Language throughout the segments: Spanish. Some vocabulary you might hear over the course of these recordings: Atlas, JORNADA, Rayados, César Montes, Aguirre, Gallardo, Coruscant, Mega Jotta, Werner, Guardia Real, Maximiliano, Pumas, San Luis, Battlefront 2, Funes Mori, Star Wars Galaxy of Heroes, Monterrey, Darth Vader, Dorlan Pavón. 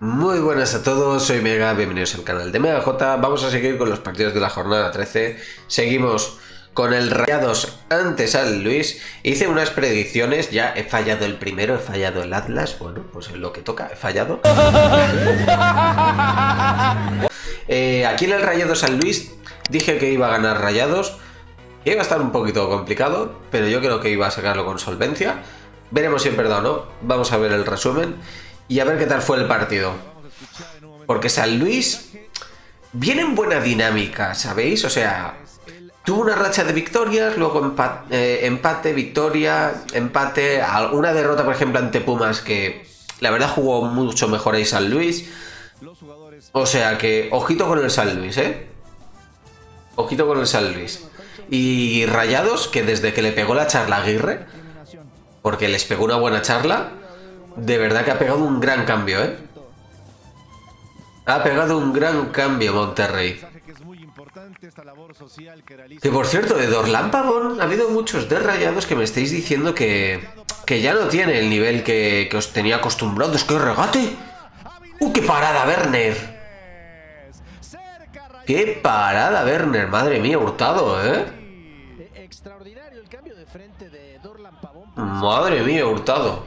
Muy buenas a todos, soy Mega, bienvenidos al canal de Mega J. Vamos a seguir con los partidos de la jornada 13. Seguimos con el Rayados ante San Luis. Hice unas predicciones, ya he fallado el primero, he fallado el Atlas. Bueno, pues es lo que toca, he fallado. Aquí en el Rayados San Luis dije que iba a ganar Rayados. Iba a estar un poquito complicado, pero yo creo que iba a sacarlo con solvencia. Veremos si es verdad o no. Vamos a ver el resumen y a ver qué tal fue el partido. Porque San Luis viene en buena dinámica, ¿sabéis? O sea, tuvo una racha de victorias, luego empate, victoria, empate. Una derrota, por ejemplo, ante Pumas, que la verdad jugó mucho mejor ahí San Luis. O sea que, ojito con el San Luis, ¿eh? Ojito con el San Luis. Y Rayados, que desde que le pegó la charla a Aguirre, porque les pegó una buena charla, de verdad que ha pegado un gran cambio, ¿eh? Ha pegado un gran cambio Monterrey. Que por cierto, de Dorlan Pavón ha habido muchos de Rayados que me estáis diciendo que ya no tiene el nivel que os tenía acostumbrado. ¡Es que regate! ¡Uh, qué parada, Werner! ¡Qué parada, Werner! Madre mía, Hurtado, ¿eh? Madre mía, Hurtado.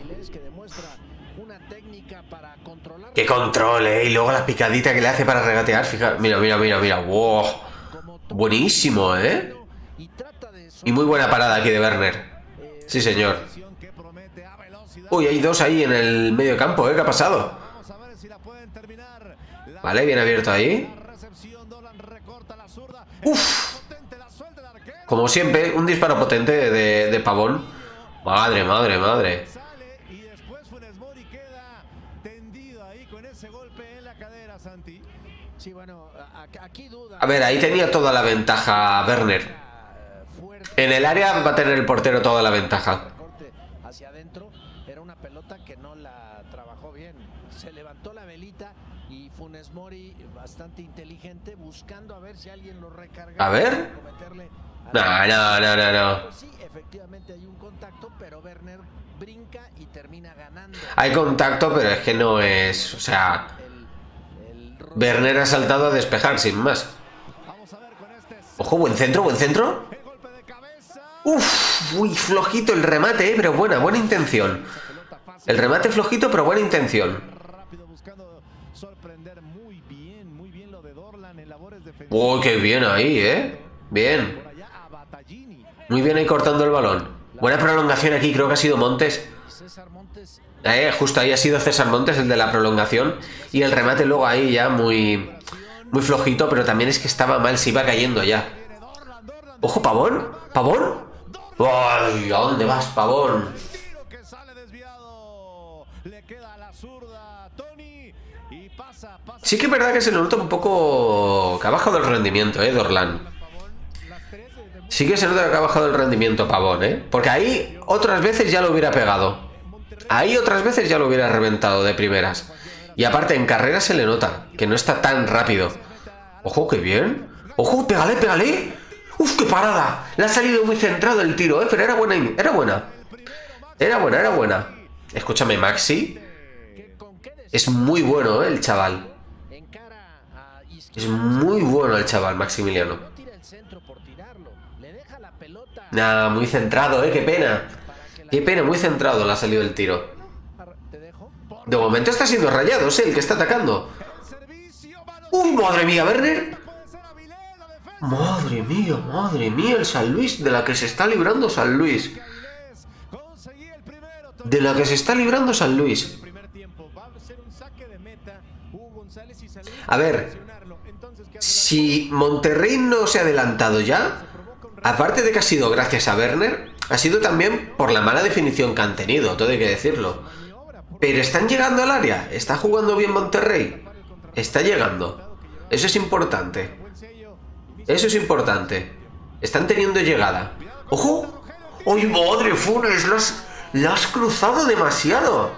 ¡Qué control, eh! Y luego la picadita que le hace para regatear. Fija, mira, mira, mira, mira. ¡Wow! Buenísimo, ¿eh? Y muy buena parada aquí de Werner. Sí, señor. Uy, hay dos ahí en el medio campo, ¿eh? ¿Qué ha pasado? Vale, bien abierto ahí. ¡Uf! Como siempre, un disparo potente de Pavón. Madre, madre, madre. A ver, ahí tenía toda la ventaja Werner. En el área va a tener el portero toda la ventaja. Hacia adentro era una pelota que no la trabajó bien. Se levantó la velita y Funes Mori, bastante inteligente, buscando a ver si alguien lo recarga. A ver. No. Sí, efectivamente hay un contacto, pero Werner brinca y termina ganando. Hay contacto, pero es que no es, o sea, Werner ha saltado a despejar, sin más. Ojo, buen centro, buen centro. Uf, uy, flojito el remate, pero buena intención. El remate flojito, pero buena intención. Uy, qué bien ahí, bien. Muy bien ahí cortando el balón. Buena prolongación aquí, creo que ha sido Montes. Justo ahí ha sido César Montes el de la prolongación. Y el remate luego ahí ya muy flojito, pero también es que estaba mal, se iba cayendo ya. ¡Ojo, Pavón! ¿Pavón? ¡Ay! ¿A dónde vas, Pavón? Sí que es verdad que se nota un poco que ha bajado el rendimiento, Dorlan. Sí que se nota que ha bajado el rendimiento Pavón, porque ahí otras veces ya lo hubiera pegado. Ahí otras veces ya lo hubiera reventado de primeras. Y aparte en carrera se le nota que no está tan rápido. ¡Ojo, qué bien! ¡Ojo, pégale, pégale! ¡Uf, qué parada! Le ha salido muy centrado el tiro, pero era buena, era buena. Era buena, era buena. Escúchame, Maxi. Es muy bueno, el chaval. Es muy bueno el chaval, Maximiliano. Nah, muy centrado, qué pena. Qué pena, muy centrado le ha salido el tiro. De momento está siendo Rayados, el que está atacando. ¡Uy, madre mía, Werner! Madre mía, el San Luis, de la que se está librando San Luis. De la que se está librando San Luis. A ver, si Monterrey no se ha adelantado ya, aparte de que ha sido gracias a Werner, ha sido también por la mala definición que han tenido, todo hay que decirlo. Pero están llegando al área, está jugando bien Monterrey, está llegando. Eso es importante. Eso es importante. Están teniendo llegada. ¡Ojo! ¡Ay, madre, Funes! ¡Lo has cruzado demasiado!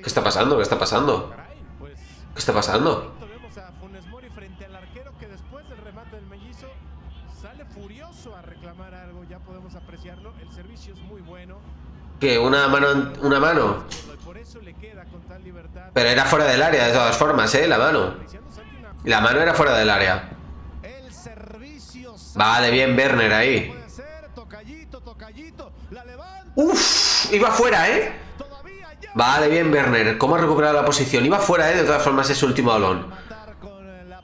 ¿Qué está pasando? ¿Qué está pasando? ¿Qué está pasando? Sale furioso a reclamar algo, ya podemos apreciarlo, el servicio es muy bueno. ¿Qué? ¿Una mano? Pero era fuera del área de todas formas, ¿eh? La mano. La mano era fuera del área. Vale, bien Werner ahí. Uff, iba fuera, ¿eh? Vale, bien Werner. ¿Cómo ha recuperado la posición? Iba fuera, ¿eh? De todas formas ese último balón.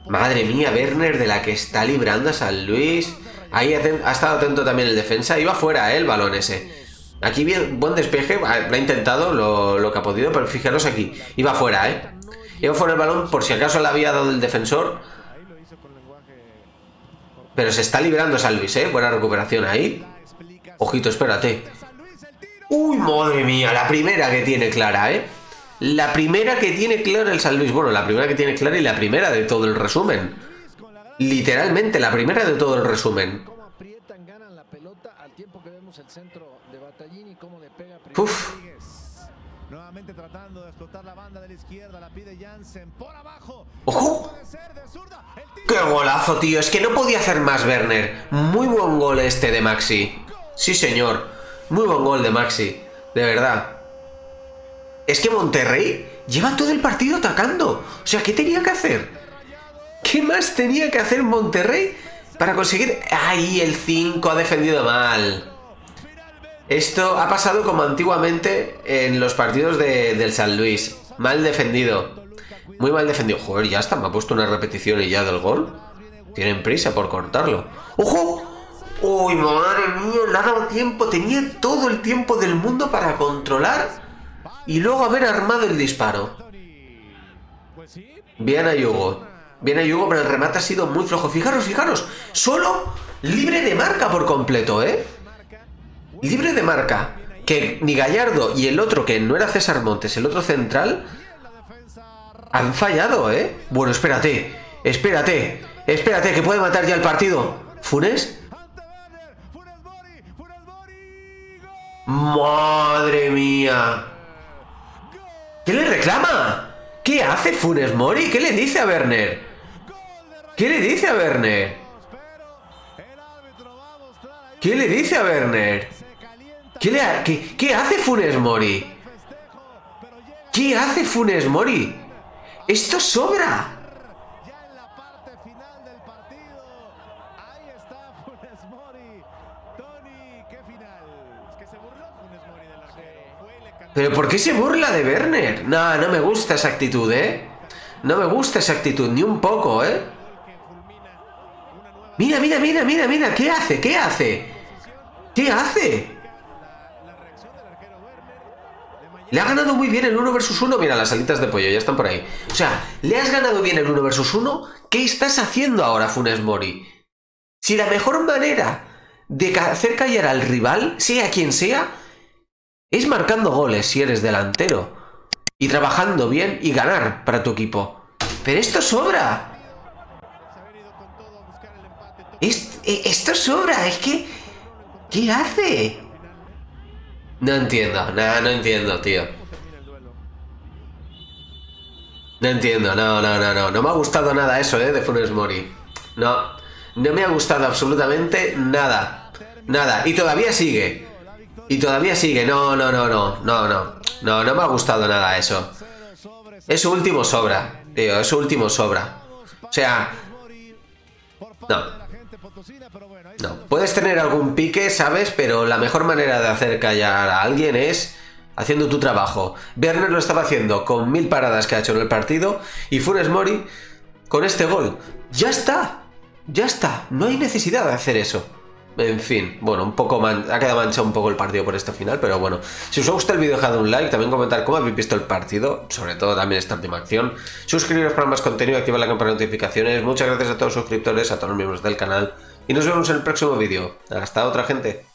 Madre mía, Werner de la que está librando a San Luis. Ahí ha estado atento también el defensa. Iba fuera, ¿eh? El balón ese. Aquí bien, buen despeje, lo ha intentado lo que ha podido, pero fijaros aquí, iba fuera, ¿eh? Iba fuera el balón por si acaso le había dado el defensor. Pero se está librando San Luis, ¿eh? Buena recuperación ahí. Ojito, espérate. ¡Uy, madre mía! La primera que tiene clara, ¿eh? La primera que tiene clara el San Luis. Bueno, la primera que tiene clara y la primera de todo el resumen. Literalmente, la primera de todo el resumen. Uf. Nuevamente tratando de explotar la banda de la izquierda, la pide Jansen por abajo. ¡Ojo! ¡Qué golazo, tío! Es que no podía hacer más Werner. Muy buen gol este de Maxi. Sí, señor. Muy buen gol de Maxi. De verdad. Es que Monterrey lleva todo el partido atacando. O sea, ¿qué tenía que hacer? ¿Qué más tenía que hacer Monterrey para conseguir...? ¡Ay, el 5 ha defendido mal! Esto ha pasado como antiguamente en los partidos del San Luis. Mal defendido. Muy mal defendido. Joder, ya está. Me ha puesto una repetición y ya del gol. Tienen prisa por cortarlo. ¡Ojo! ¡Uy, madre mía! Le ha dado tiempo. Tenía todo el tiempo del mundo para controlar y luego haber armado el disparo. Bien a Yugo. Bien a Yugo, pero el remate ha sido muy flojo. Fijaros, fijaros. Solo libre de marca por completo, ¿eh? Libre de marca, que ni Gallardo y el otro, que no era César Montes, el otro central, han fallado, ¿eh? Bueno, espérate, espérate, espérate, que puede matar ya el partido. ¿Funes? ¡Madre mía! ¿Qué le reclama? ¿Qué hace Funes Mori? ¿Qué le dice a Werner? ¿Qué le dice a Werner? ¿Qué le dice a Werner? ¿Qué hace Funes Mori? ¿Qué hace Funes Mori? ¡Esto sobra! ¿Pero por qué se burla de Werner? No, no me gusta esa actitud, ¿eh? No me gusta esa actitud, ni un poco, ¿eh? Mira, mira, mira, mira, mira. ¿Qué hace? ¿Qué hace? ¿Qué hace? Le ha ganado muy bien el 1 versus 1. Mira, las alitas de pollo ya están por ahí. O sea, le has ganado bien el 1 versus 1. ¿Qué estás haciendo ahora, Funes Mori? Si la mejor manera de hacer callar al rival, sea quien sea, es marcando goles si eres delantero. Y trabajando bien y ganar para tu equipo. Pero esto sobra. Esto sobra. Es que... ¿Qué hace? No entiendo, no entiendo, tío. No entiendo, no me ha gustado nada eso, de Funes Mori. No, no me ha gustado absolutamente nada. Nada, y todavía sigue. Y todavía sigue, no me ha gustado nada eso. Eso último sobra, tío, eso último sobra. O sea, no. No, puedes tener algún pique, ¿sabes? Pero la mejor manera de hacer callar a alguien es haciendo tu trabajo. Werner lo estaba haciendo con 1000 paradas que ha hecho en el partido y Funes Mori con este gol. ¡Ya está! ¡Ya está! No hay necesidad de hacer eso. En fin, bueno, un poco ha quedado manchado un poco el partido por este final, pero bueno. Si os ha gustado el vídeo, dejad un like, también comentar cómo habéis visto el partido, sobre todo también esta última acción. Suscribiros para más contenido, activar la campana de notificaciones. Muchas gracias a todos los suscriptores, a todos los miembros del canal. Y nos vemos en el próximo vídeo. Hasta otra, gente.